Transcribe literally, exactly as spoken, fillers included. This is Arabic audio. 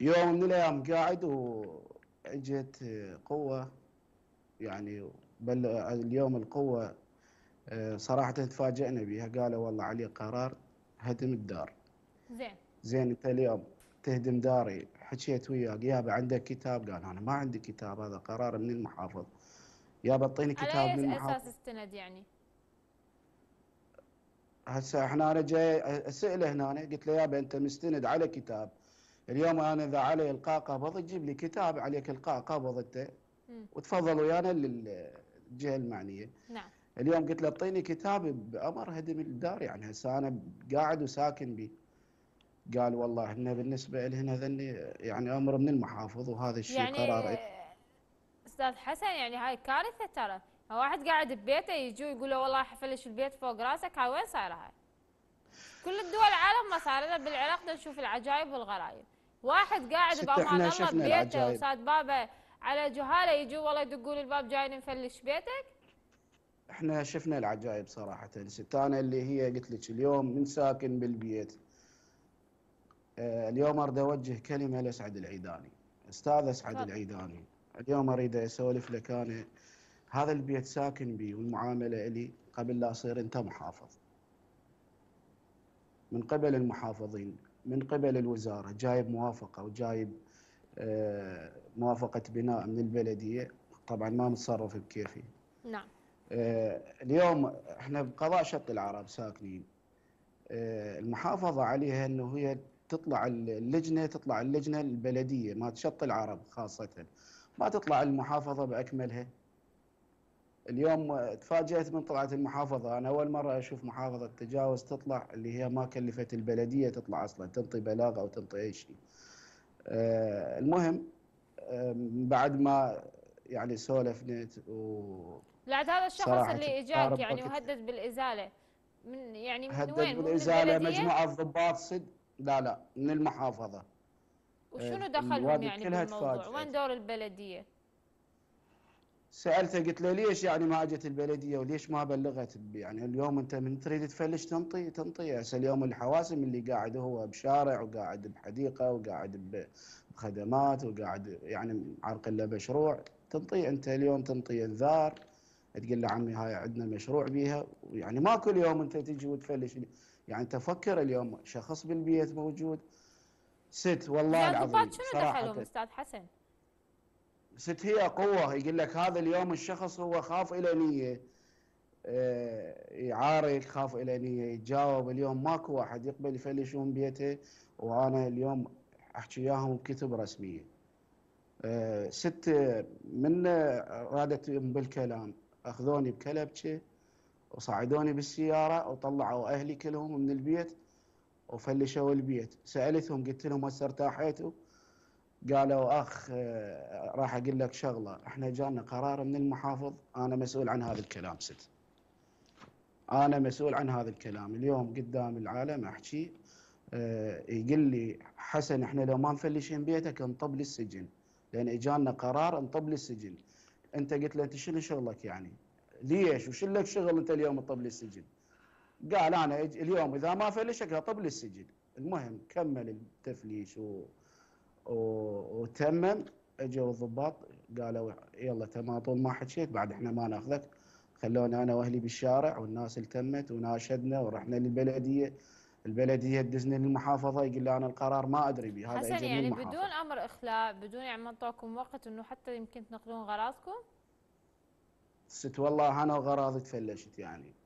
يوم من الايام قاعد وجت قوه، يعني بل اليوم القوه صراحه تفاجئنا بها، قالوا والله علي قرار هدم الدار. زين زين انت اليوم تهدم داري. حكيت وياك يابا عندك كتاب؟ قال انا ما عندي كتاب، هذا قرار من المحافظ. يابا اعطيني كتاب من المحافظ. على اي اساس استند يعني؟ هسه احنا انا جاي اساله هنا، أنا قلت له يابا انت مستند على كتاب، اليوم انا اذا علي القاء قبض تجيب لي كتاب عليك القاء قبض انت وتفضل ويانا للجهه المعنيه. نعم. اليوم قلت له اعطيني كتاب بامر هدم الدار، يعني هسه انا قاعد وساكن بي. قال والله احنا بالنسبه لهنا ذني يعني امر من المحافظ وهذا الشيء يعني قرار. يعني استاذ حسن يعني هاي كارثه ترى، واحد قاعد ببيته يجوا يقول له والله حفلش البيت فوق راسك. هاي وين صايره هاي؟ كل الدول العالم ما صار. بالعراق نشوف العجائب والغرائب، واحد قاعد بامان الله ببيته وصاد بابه على جهاله يجوا والله يدقون الباب جايين نفلش بيتك. احنا شفنا العجائب صراحه ستانا اللي هي قلت لك اليوم من ساكن بالبيت. اليوم اريد اوجه كلمه لاسعد العيداني، استاذ اسعد العيداني، اليوم اريد اسولف لك انا. هذا البيت ساكن بي والمعامله الي قبل لا اصير انت محافظ، من قبل المحافظين، من قبل الوزاره، جايب موافقه وجايب موافقه بناء من البلديه، طبعا ما متصرف بكيفي. نعم. اليوم احنا بقضاء شط العرب ساكنين، المحافظه عليها انه هي تطلع اللجنه تطلع اللجنه البلديه ما تشط العرب خاصه، ما تطلع المحافظه باكملها. اليوم تفاجات من طلعت المحافظه، انا اول مره اشوف محافظه تجاوز تطلع اللي هي ما كلفت البلديه تطلع اصلا تنطي بلاغ او تنطي اي شيء. أه المهم أه بعد ما يعني سولفنا و لا هذا الشخص اللي اجاك يعني وهدد بالازاله من يعني من وين؟ هدد بالازاله مجموعه ضباط صد لا لا من المحافظة. وشنو دخلهم يعني بالموضوع؟ وين دور البلدية؟ سألته قلت له ليش يعني ما اجت البلدية وليش ما بلغت؟ يعني اليوم انت من تريد تفلش تنطي تنطي. هسه اليوم الحواسم اللي قاعد هو بشارع وقاعد بحديقة وقاعد بخدمات وقاعد يعني عرق له مشروع تنطي. انت اليوم تنطي انذار تقول له عمي هاي عندنا مشروع بيها، يعني ما كل يوم انت تجي وتفلش. يعني تفكر اليوم شخص بالبيت موجود ست والله العظيم. شنو دخلهم استاذ حسن؟ ست هي قوه يقول لك هذا اليوم الشخص هو خاف الى نيه يعارك، خاف الى نيه يتجاوب. اليوم ماكو واحد يقبل يفلشون بيته، وانا اليوم احكي وياهم بكتب رسميه. ست من رادت بالكلام اخذوني بكلبشه وصعدوني بالسياره وطلعوا اهلي كلهم من البيت وفلشوا البيت. سالتهم قلت لهم هسه ارتاحيتوا؟ قالوا اخ راح اقول لك شغله، احنا جانا قرار من المحافظ، انا مسؤول عن هذا الكلام ست. انا مسؤول عن هذا الكلام، اليوم قدام العالم احكي أه يقول لي حسن احنا لو ما نفلشين بيتك انطب للسجن، لان اجانا قرار انطب للسجن. انت قلت له انت شنو شغلك يعني؟ ليش وش لك شغل انت اليوم تطب للسجن؟ قال انا اليوم اذا ما فلشك اطب للسجن. المهم كمل التفليش و... و... وتمم. اجوا الضباط قالوا يلا تمام طول ما حكيت بعد احنا ما ناخذك. خلونا انا واهلي بالشارع والناس التمت وناشدنا ورحنا للبلديه. البلديه تدزني للمحافظه يقول لي انا القرار ما ادري به. هذا حسن يعني المحافظة. بدون امر اخلاء، بدون يعني ما انطوكم وقت انه حتى يمكن تنقلون غراضكم؟ ست والله انا وغراضي تفلشت يعني.